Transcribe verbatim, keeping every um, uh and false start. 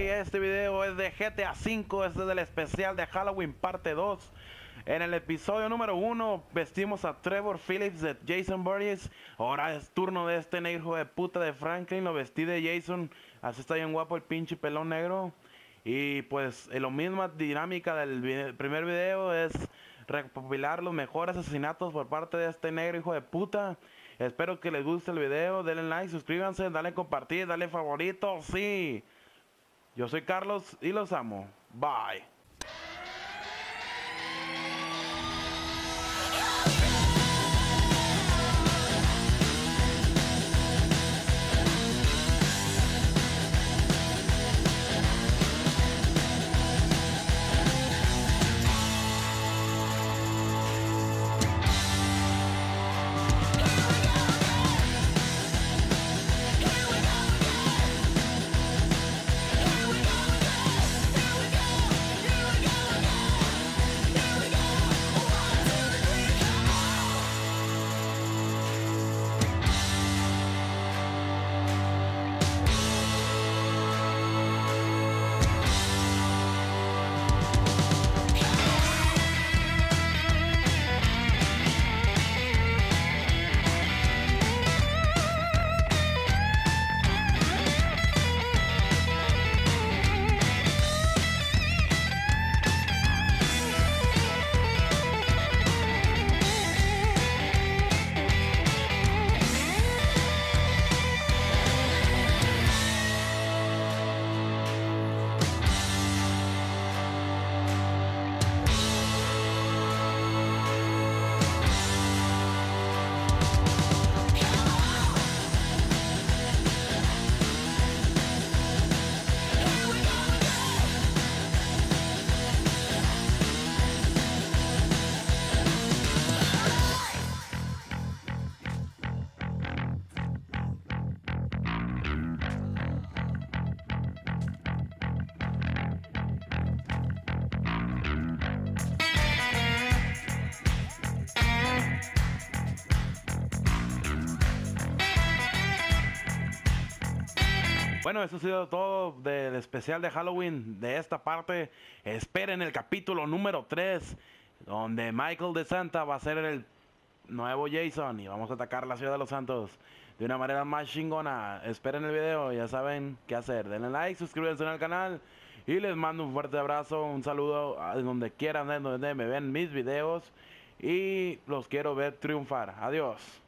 y este video es de G T A cinco, este es del especial de Halloween parte dos. En el episodio número uno vestimos a Trevor Phillips de Jason Burris. Ahora es turno de este negro hijo de puta de Franklin, lo vestí de Jason, así está bien guapo el pinche pelón negro. Y pues la misma dinámica del video, primer video es recopilar los mejores asesinatos por parte de este negro hijo de puta. Espero que les guste el video, denle like, suscríbanse, dale compartir, dale favorito, sí. Yo soy Carlos y los amo. Bye. Bueno, eso ha sido todo del especial de Halloween de esta parte. Esperen el capítulo número tres, donde Michael de Santa va a ser el nuevo Jason y vamos a atacar la ciudad de Los Santos de una manera más chingona. Esperen el video, ya saben qué hacer. Denle like, suscríbanse al canal y les mando un fuerte abrazo, un saludo a donde quieran, a donde me ven mis videos, y los quiero ver triunfar. Adiós.